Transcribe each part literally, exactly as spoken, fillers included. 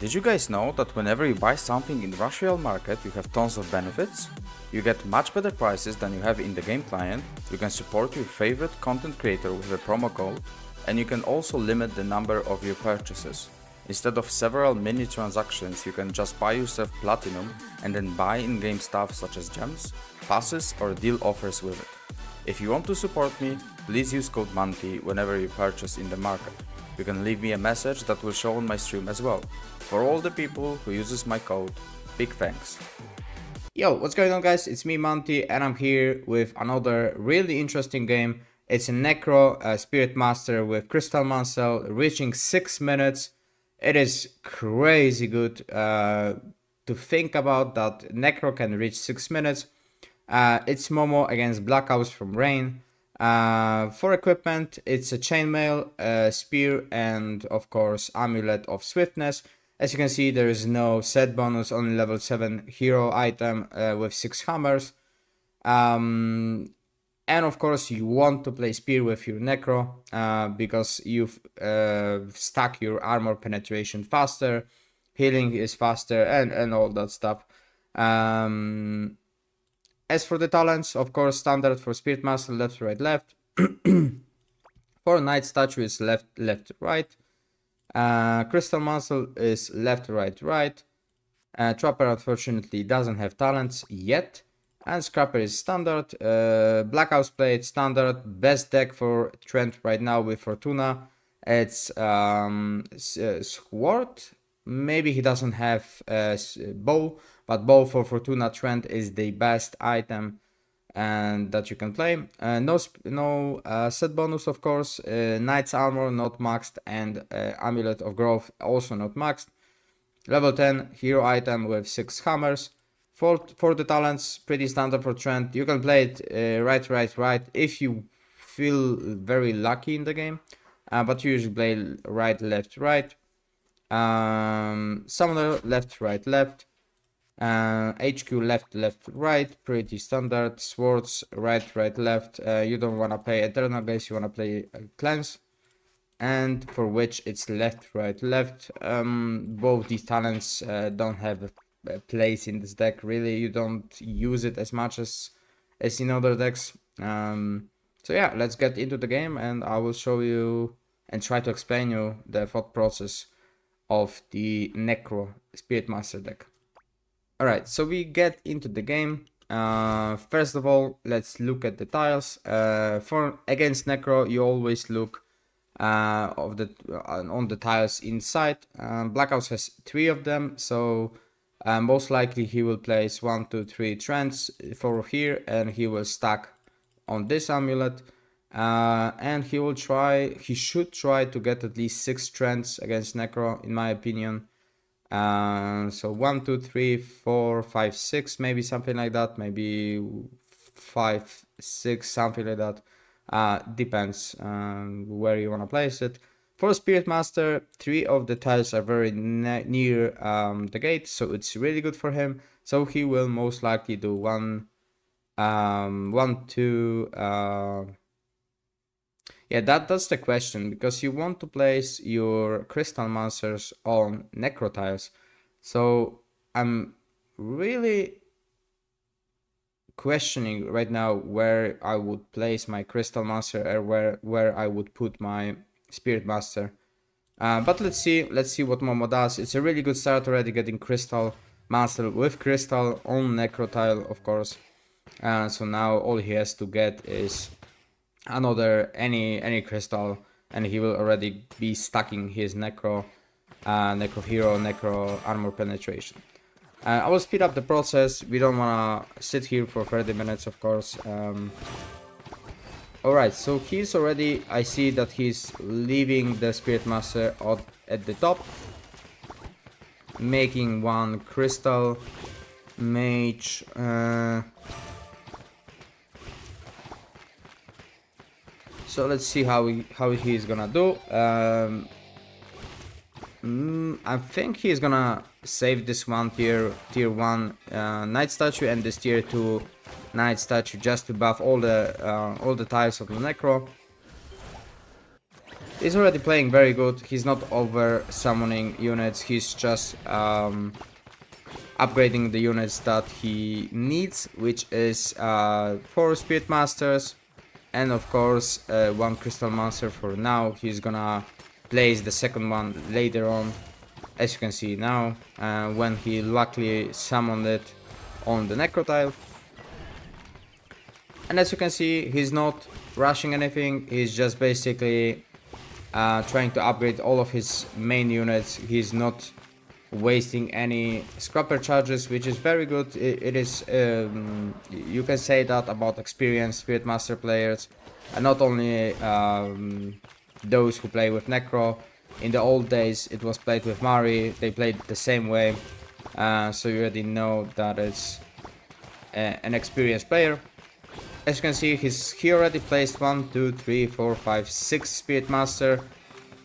Did you guys know that whenever you buy something in the Rush Royale market you have tons of benefits? You get much better prices than you have in the game client, you can support your favorite content creator with a promo code, and you can also limit the number of your purchases. Instead of several mini transactions you can just buy yourself platinum and then buy in-game stuff such as gems, passes or deal offers with it. If you want to support me, please use code Manty whenever you purchase in the market. You can leave me a message that will show on my stream as well. For all the people who uses my code, big thanks. Yo, what's going on guys, it's me Manty and I'm here with another really interesting game. It's a Necro uh, Spirit Master with Crystal Mansell reaching six minutes. It is crazy good uh, to think about that Necro can reach six minutes. Uh, it's Momo against Blackhouse from Rain. Uh, for equipment, it's a Chainmail, a Spear and of course Amulet of Swiftness. As you can see, there is no set bonus, only level seven hero item uh, with six hammers. Um, and of course you want to play Spear with your Necro, uh, because you've uh, stack your armor penetration faster, healing is faster and, and all that stuff. Um, As for the talents, of course, standard for Spirit Master, left, right, left. For Knight Statue is left, left, right. Uh, Crystal Muscle is left, right, right. Uh, Trapper, unfortunately, doesn't have talents yet. And Scrapper is standard. Uh, Blackhouse played standard. Best deck for Trent right now with Fortuna. It's um, uh, Squirt. Maybe he doesn't have uh, Bow, but Bow for Fortuna Trent is the best item and that you can play. Uh, no no uh, set bonus, of course. Uh, Knight's Armor not maxed and uh, Amulet of Growth also not maxed. Level ten hero item with six hammers. For, for the talents, pretty standard for Trent. You can play it uh, right, right, right if you feel very lucky in the game. Uh, but you usually play right, left, right. Um, summoner left, right, left. Uh, H Q left, left, right. Pretty standard. Swords right, right, left. Uh, you don't want to play Eternal Base, you want to play uh, Clans. And for which it's left, right, left. Um, both these talents uh, don't have a place in this deck, really. You don't use it as much as, as in other decks. Um, so yeah, let's get into the game and I will show you and try to explain you the thought process of the Necro Spirit Master deck. Alright, so we get into the game. Uh, first of all, let's look at the tiles. Uh, for against Necro, you always look uh, of the on the tiles inside. Um, Blackhouse has three of them, so uh, most likely he will place one, two, three Trents for here, and he will stack on this amulet. Uh, and he will try, he should try to get at least six Trents against Necro, in my opinion. Uh, so one, two, three, four, five, six, maybe something like that. Maybe five, six, something like that. Uh, depends um, where you want to place it. For Spirit Master, three of the tiles are very ne near um, the gate, so it's really good for him. So he will most likely do one, um, one, two. Uh, Yeah, that, that's the question, because you want to place your Crystal Monsters on Necro tiles. So I'm really questioning right now where I would place my Crystal Monster or where, where I would put my Spirit Master. Uh, but let's see, let's see what Momo does. It's a really good start already, getting Crystal Master with Crystal on Necro tile, of course. Uh, so now all he has to get is another any any crystal and he will already be stacking his necro uh necro hero necro armor penetration. uh, I will speed up the process. We don't want to sit here for thirty minutes, of course. Um all right, so he's already, I see that he's leaving the Spirit Master out at the top, making one Crystal Mage. uh So let's see how he, how he is gonna do. Um, mm, I think he's gonna save this one tier tier one uh, Knight Statue and this tier two Knight Statue just to buff all the uh, all the tiles of the Necro. He's already playing very good. He's not over summoning units. He's just um, upgrading the units that he needs, which is uh, four Spirit Masters and of course uh, one Crystal Monster for now. He's gonna place the second one later on, as you can see now, uh, when he luckily summoned it on the Necrotile. And as you can see, he's not rushing anything. He's just basically uh, trying to upgrade all of his main units. He's not wasting any Scrapper charges, which is very good. It, it is um, you can say that about experienced Spirit Master players, and not only um, those who play with Necro. In the old days, it was played with Mari. They played the same way, uh, so you already know that it's a, an experienced player. As you can see, he's, he already placed one, two, three, four, five, six Spirit Master.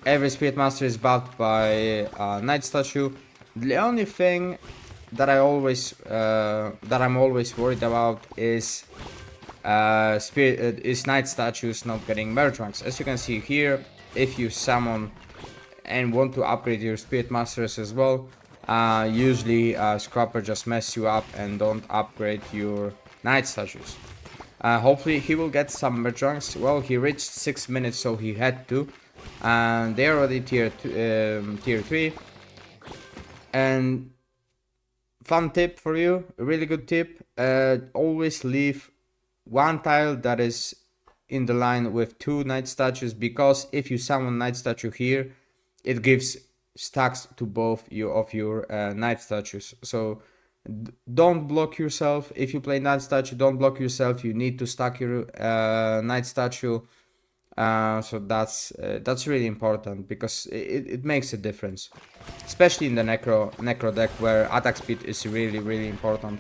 Every Spirit Master is buffed by uh, Knight Statue. The only thing that I always uh, that I'm always worried about is uh, Spirit uh, is Knight Statues not getting merge ranks. As you can see here, if you summon and want to upgrade your Spirit Masters as well, uh, usually uh, Scrapper just mess you up and don't upgrade your Knight Statues. Uh, hopefully he will get some merge ranks. Well, he reached six minutes, so he had to. And they're already tier two, um, tier three. And fun tip for you, a really good tip: uh, always leave one tile that is in the line with two Knight Statues, because if you summon Knight Statue here, it gives stacks to both you of your uh, Knight Statues. So don't block yourself. If you play Knight Statue, don't block yourself. You need to stack your uh, Knight Statue. Uh, so that's uh, that's really important, because it, it makes a difference, especially in the necro necro deck where attack speed is really really important.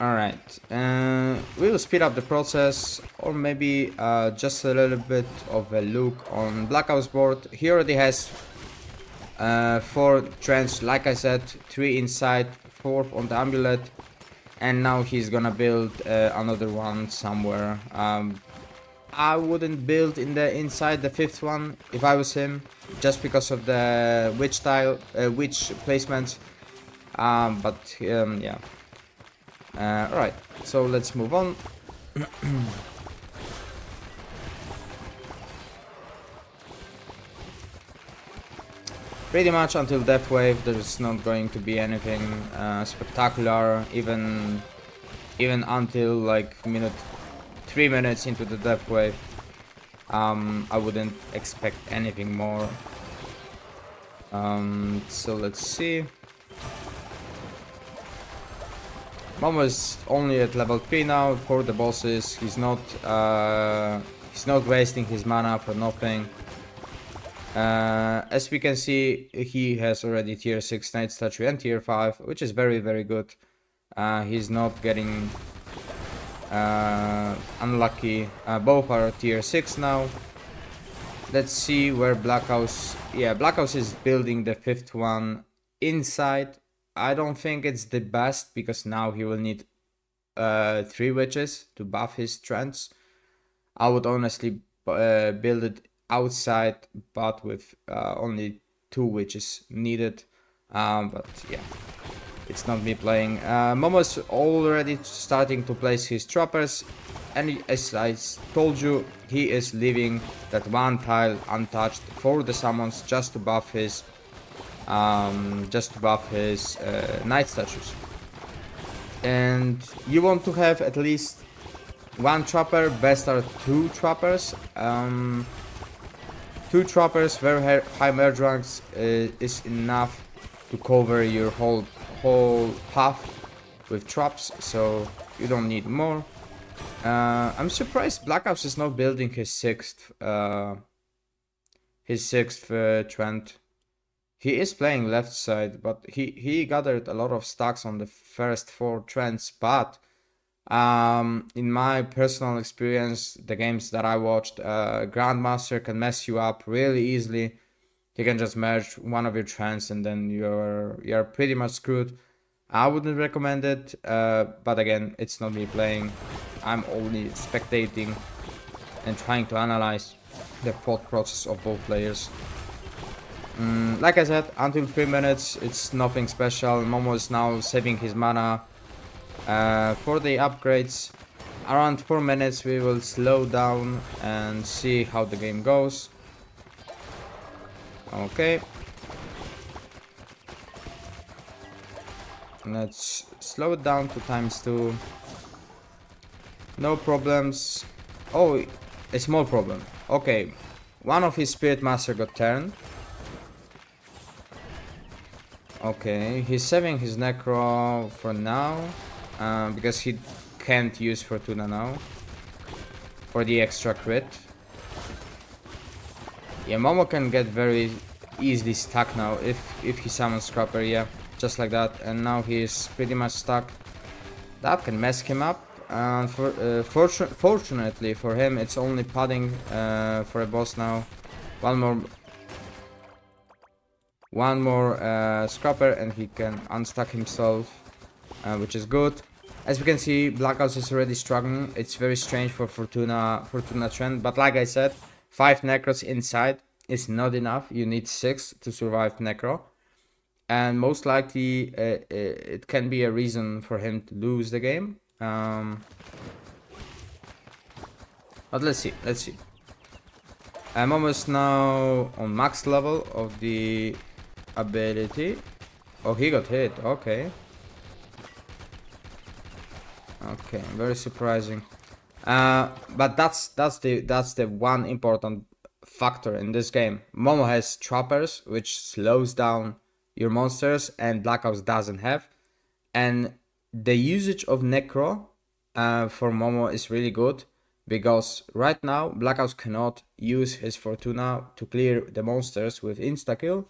All right, uh, we will speed up the process, or maybe uh, just a little bit of a look on Blackhouse board. He already has Uh, four Trents, like I said, three inside, fourth on the amulet, and now he's gonna build uh, another one somewhere. Um, I wouldn't build in the inside the fifth one if I was him, just because of the witch tile, uh, witch placements. Um, but um, yeah. Uh, all right, so let's move on. Pretty much until Death Wave, there's not going to be anything uh, spectacular. Even even until like minute, three minutes into the Death Wave, um, I wouldn't expect anything more. Um, so let's see. Momo is only at level three now for the bosses. He's not uh, he's not wasting his mana for nothing. Uh, as we can see, he has already tier six Knight Statue and tier five, which is very very good. Uh, he's not getting uh, unlucky. Uh, both are tier six now. Let's see where Blackhouse... yeah, Blackhouse is building the fifth one inside. I don't think it's the best, because now he will need uh, three witches to buff his trends. I would honestly uh, build it outside, but with uh, only two witches needed. Um, but yeah, it's not me playing. Uh, Momo's already starting to place his trappers, and as I told you, he is leaving that one tile untouched for the summons, just to buff his, um, just to buff his uh, Knight Statues. And you want to have at least one trapper. Best are two trappers. Um, Two trappers, very high merge ranks uh, is enough to cover your whole whole path with traps, so you don't need more. Uh, I'm surprised Blackhouse is not building his sixth uh, his sixth uh, Trent. He is playing left side, but he he gathered a lot of stacks on the first four Trents. But Um, in my personal experience, the games that I watched, uh, Grandmaster can mess you up really easily. He can just merge one of your trends and then you're you're pretty much screwed. I wouldn't recommend it, uh, but again, it's not me playing. I'm only spectating. and trying to analyze the thought process of both players. Mm, like I said, until three minutes, it's nothing special. Momo is now saving his mana uh, for the upgrades. Around four minutes we will slow down and see how the game goes. Okay. Let's slow it down to times two. No problems. Oh, a small problem. Okay, one of his Spirit Master got turned. Okay, he's saving his Necro for now, uh, because he can't use Fortuna now for the extra crit. Yeah, Momo can get very easily stuck now if, if he summons Scrapper, yeah, just like that. And now he is pretty much stuck. That can mess him up. And for, uh, fortu fortunately for him, it's only padding uh, for a boss now. One more... One more uh, Scrapper and he can unstuck himself, uh, which is good. As we can see, Blackhouse is already struggling. It's very strange for Fortuna, Fortuna Trent. But like I said, five Necros inside is not enough. You need six to survive Necro. And most likely, uh, it can be a reason for him to lose the game. Um, but let's see, let's see. I'm almost now on max level of the ability. Oh, he got hit, okay. Okay, very surprising. Uh, but that's that's the that's the one important factor in this game. Momo has trappers, which slows down your monsters, and Blackhouse doesn't have. And the usage of Necro uh, for Momo is really good, because right now Blackhouse cannot use his Fortuna to clear the monsters with insta-kill.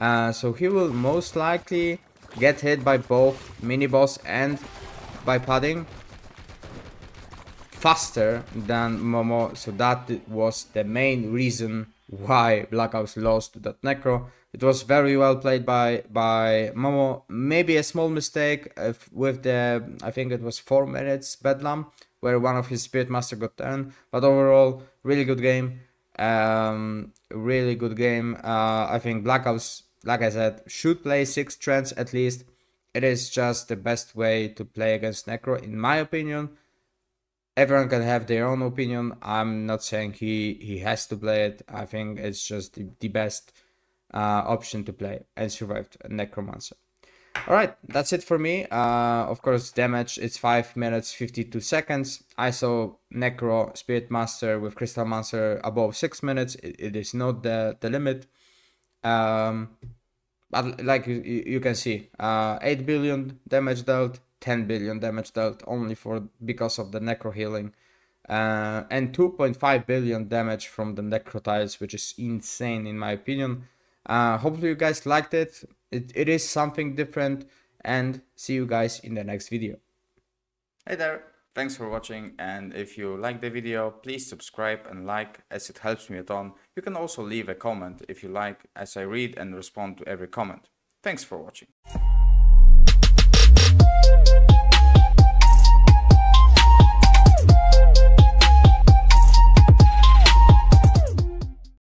Uh, so he will most likely get hit by both mini-boss and by padding faster than Momo. So that was the main reason why Blackhouse lost to that Necro. It was very well played by by Momo. Maybe a small mistake if with the, I think it was four minutes Bedlam, where one of his Spirit Master got turned. But overall, really good game. Um, really good game. Uh, I think Blackhouse, like I said, should play six Trents at least. It is just the best way to play against Necro, in my opinion. Everyone can have their own opinion. I'm not saying he, he has to play it. I think it's just the, the best uh, option to play and survived Necromancer. Alright, that's it for me. Uh, of course, damage, it's five minutes fifty-two seconds. I S O Necro Spirit Master with Crystal Monster above six minutes. It, it is not the, the limit. Um, but like you, you can see, uh, eight billion damage dealt, ten billion damage dealt only for because of the Necro healing. Uh, and two point five billion damage from the Necro tiles, which is insane in my opinion. Uh, hopefully you guys liked it. It, it is something different, and see you guys in the next video. Hey there, thanks for watching, and if you like the video, please subscribe and like, as it helps me a ton. You can also leave a comment if you like, as I read and respond to every comment. Thanks for watching.